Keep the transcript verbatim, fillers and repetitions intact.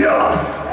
yours.